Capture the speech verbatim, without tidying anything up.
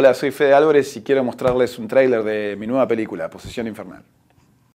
Hola, soy Fede Álvarez y quiero mostrarles un tráiler de mi nueva película, Posesión Infernal.